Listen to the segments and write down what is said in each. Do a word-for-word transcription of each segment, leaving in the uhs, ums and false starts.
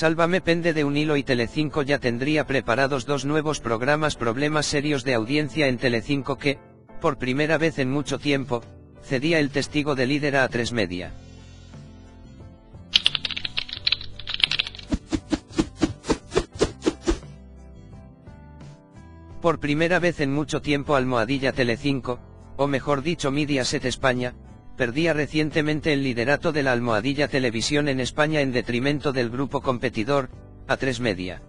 Sálvame pende de un hilo y Telecinco ya tendría preparados dos nuevos programas. Problemas serios de audiencia en Telecinco que, por primera vez en mucho tiempo, cedía el testigo de líder a A tres Media. Por primera vez en mucho tiempo Almohadilla Telecinco, o mejor dicho Mediaset España, perdía recientemente el liderato de la Almohadilla Televisión en España en detrimento del grupo competidor, A tres Media.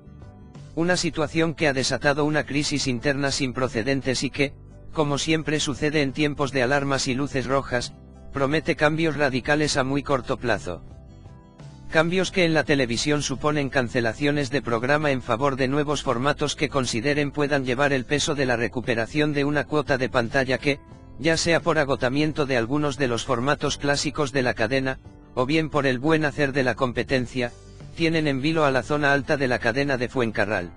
Una situación que ha desatado una crisis interna sin precedentes y que, como siempre sucede en tiempos de alarmas y luces rojas, promete cambios radicales a muy corto plazo. Cambios que en la televisión suponen cancelaciones de programa en favor de nuevos formatos que consideren puedan llevar el peso de la recuperación de una cuota de pantalla que, ya sea por agotamiento de algunos de los formatos clásicos de la cadena, o bien por el buen hacer de la competencia, tienen en vilo a la zona alta de la cadena de Fuencarral.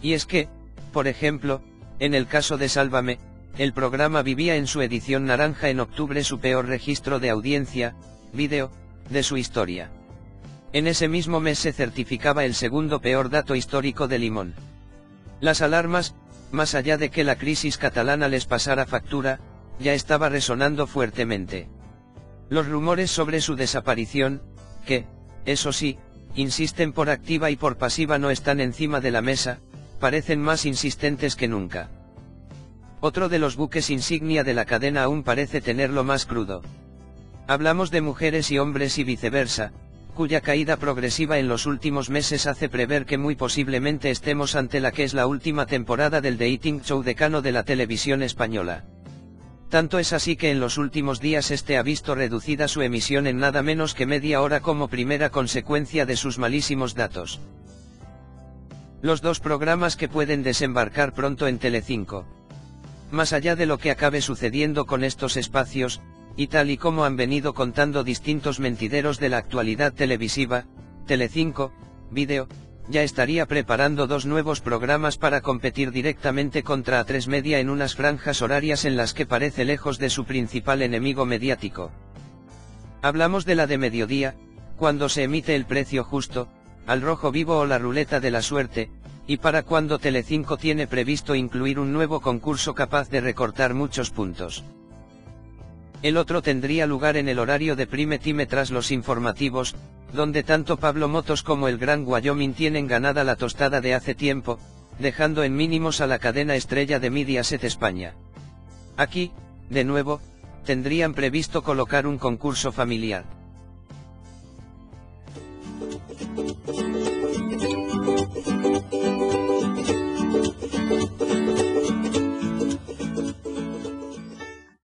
Y es que, por ejemplo, en el caso de Sálvame, el programa vivía en su edición naranja en octubre su peor registro de audiencia, vídeo, de su historia. En ese mismo mes se certificaba el segundo peor dato histórico de Limón. Las alarmas, más allá de que la crisis catalana les pasara factura, ya estaba resonando fuertemente. Los rumores sobre su desaparición, que, eso sí, insisten por activa y por pasiva no están encima de la mesa, parecen más insistentes que nunca. Otro de los buques insignia de la cadena aún parece tenerlo más crudo. Hablamos de Mujeres y Hombres y Viceversa, cuya caída progresiva en los últimos meses hace prever que muy posiblemente estemos ante la que es la última temporada del dating show decano de la televisión española. Tanto es así que en los últimos días este ha visto reducida su emisión en nada menos que media hora como primera consecuencia de sus malísimos datos. Los dos programas que pueden desembarcar pronto en Telecinco. Más allá de lo que acabe sucediendo con estos espacios, y tal y como han venido contando distintos mentideros de la actualidad televisiva, Telecinco, Vídeo, ya estaría preparando dos nuevos programas para competir directamente contra A tres Media en unas franjas horarias en las que parece lejos de su principal enemigo mediático. Hablamos de la de mediodía, cuando se emite El Precio Justo, Al Rojo Vivo o La Ruleta de la Suerte, y para cuando Telecinco tiene previsto incluir un nuevo concurso capaz de recortar muchos puntos. El otro tendría lugar en el horario de prime time tras los informativos, donde tanto Pablo Motos como el Gran Wyoming tienen ganada la tostada de hace tiempo, dejando en mínimos a la cadena estrella de Mediaset España. Aquí, de nuevo, tendrían previsto colocar un concurso familiar.